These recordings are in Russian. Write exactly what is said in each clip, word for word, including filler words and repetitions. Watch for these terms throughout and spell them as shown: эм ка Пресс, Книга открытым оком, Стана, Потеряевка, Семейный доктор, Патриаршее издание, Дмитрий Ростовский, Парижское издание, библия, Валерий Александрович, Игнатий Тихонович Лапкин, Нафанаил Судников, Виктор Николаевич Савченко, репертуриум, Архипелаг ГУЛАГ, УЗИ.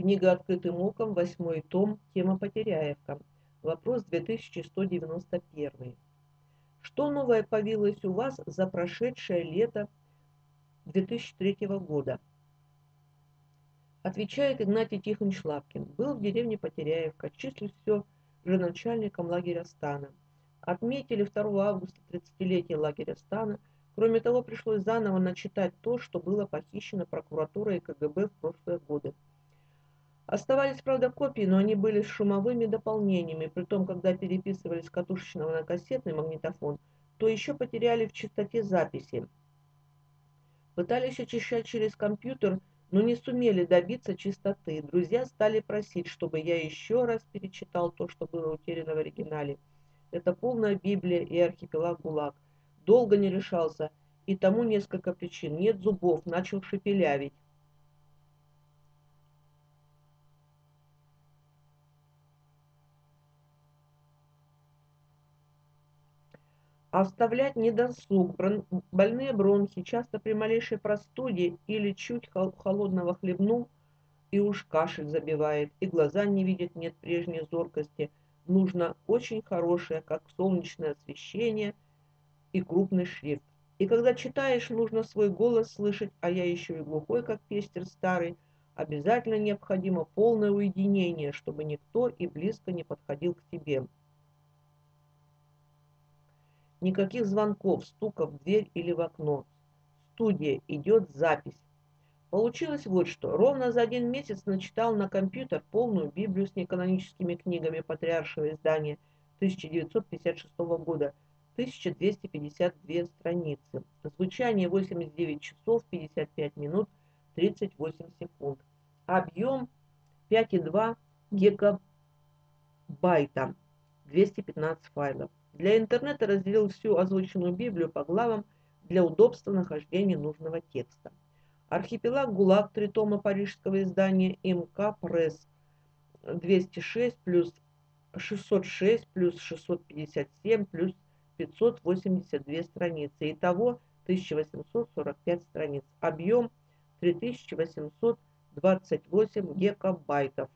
Книга открытым оком, восьмой том, тема Потеряевка. Вопрос две тысячи сто девяносто один. Что новое появилось у вас за прошедшее лето две тысячи третьего года? Отвечает Игнатий Тихонович Лапкин. Был в деревне Потеряевка, числюсь все же начальником лагеря Стана. Отметили второго августа тридцатилетие лагеря Стана. Кроме того, пришлось заново начитать то, что было похищено прокуратурой и ка гэ бэ в прошлые годы. Оставались, правда, копии, но они были с шумовыми дополнениями, притом, когда переписывались с катушечного на кассетный магнитофон, то еще потеряли в чистоте записи. Пытались очищать через компьютер, но не сумели добиться чистоты. Друзья стали просить, чтобы я еще раз перечитал то, что было утеряно в оригинале. Это полная Библия и архипелаг ГУЛАГ. Долго не решался, и тому несколько причин. Нет зубов, начал шепелявить. А вставлять недосуг, больные бронхи, часто при малейшей простуде или чуть холодного хлебнул, и уж кашель забивает, и глаза не видят, нет прежней зоркости. Нужно очень хорошее, как солнечное освещение и крупный шрифт. И когда читаешь, нужно свой голос слышать, а я еще и глухой, как пестер старый. Обязательно необходимо полное уединение, чтобы никто и близко не подходил к тебе. Никаких звонков, стуков в дверь или в окно. Студия, идет запись. Получилось вот что. Ровно за один месяц начитал на компьютер полную Библию с неканоническими книгами Патриаршего издания тысяча девятьсот пятьдесят шестого года. тысяча двести пятьдесят две страницы. Звучание восемьдесят девять часов пятьдесят пять минут тридцать восемь секунд. Объем пять и два десятых гигабайта. двести пятнадцать файлов. Для интернета разделил всю озвученную Библию по главам для удобства нахождения нужного текста. Архипелаг ГУЛАГ, три тома Парижского издания, эм ка Пресс, двести шесть плюс шестьсот шесть плюс шестьсот пятьдесят семь плюс пятьсот восемьдесят две страницы. Итого тысяча восемьсот сорок пять страниц. Объем три тысячи восемьсот двадцать восемь гигабайтов.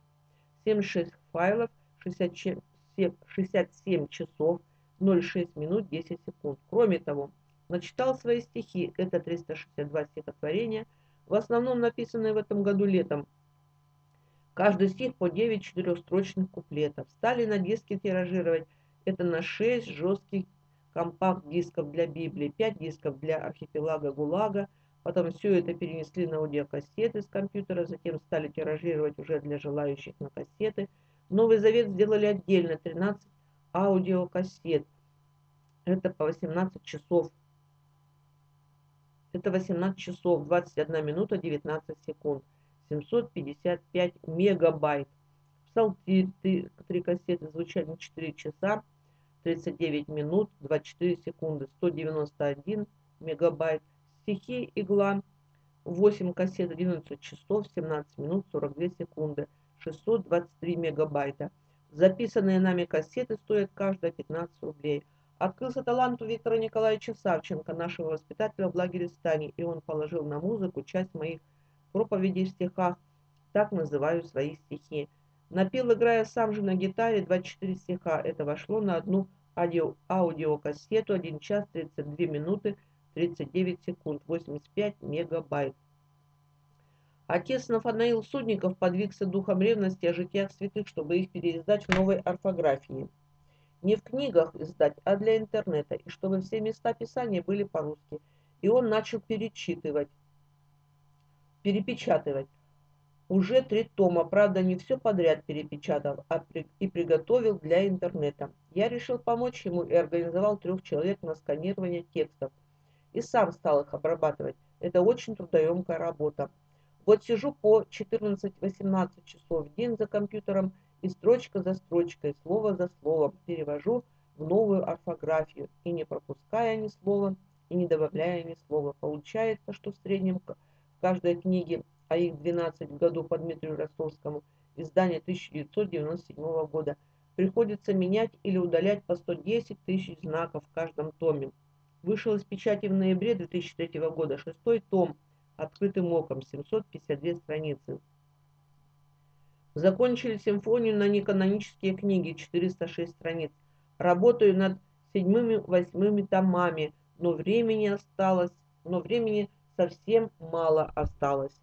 семьдесят шесть файлов, шестьдесят семь часов ноль шесть минут десять секунд. Кроме того, начитал свои стихи. Это триста шестьдесят два стихотворения, в основном написанные в этом году летом. Каждый стих по девять четырехстрочных куплетов. Стали на диске тиражировать. Это на шесть жестких компакт-дисков для Библии, пять дисков для архипелага ГУЛАГа. Потом все это перенесли на аудиокассеты с компьютера, затем стали тиражировать уже для желающих на кассеты. Новый Завет сделали отдельно, тринадцать аудиокассет. Это по восемнадцать часов. Это восемнадцать часов двадцать одна минута девятнадцать секунд. семьсот пятьдесят пять мегабайт. Псалтирь, три, три кассеты, звучали четыре часа тридцать девять минут двадцать четыре секунды. сто девяносто один мегабайт. Стихи «Игла», восемь кассет, одиннадцать часов семнадцать минут сорок две секунды. шестьсот двадцать три мегабайта. Записанные нами кассеты стоят каждая пятнадцать рублей. Открылся талант у Виктора Николаевича Савченко, нашего воспитателя в лагере Стане, и он положил на музыку часть моих проповедей в стихах, так называю свои стихи. Напел, играя сам же на гитаре, двадцать четыре стиха. Это вошло на одну аудио, аудиокассету один час тридцать две минуты тридцать девять секунд, восемьдесят пять мегабайт. Отец Нафанаил Судников подвигся духом ревности о житиях святых, чтобы их переиздать в новой орфографии. Не в книгах издать, а для интернета, и чтобы все места писания были по-русски. И он начал перечитывать, перепечатывать. Уже три тома, правда, не все подряд перепечатал, а при... и приготовил для интернета. Я решил помочь ему и организовал трех человек на сканирование текстов. И сам стал их обрабатывать. Это очень трудоемкая работа. Вот сижу по четырнадцать-восемнадцать часов в день за компьютером и строчка за строчкой, слово за словом перевожу в новую орфографию, и не пропуская ни слова, и не добавляя ни слова. Получается, что в среднем в каждой книге, а их двенадцать в году по Дмитрию Ростовскому, издание тысяча девятьсот девяносто седьмого года, приходится менять или удалять по сто десять тысяч знаков в каждом томе. Вышел из печати в ноябре две тысячи третьего года шестой том, открытым оком, семьсот пятьдесят две страницы. Закончили симфонию на неканонические книги, четыреста шесть страниц. Работаю над седьмыми-восьмыми томами, но времени осталось, но времени совсем мало осталось.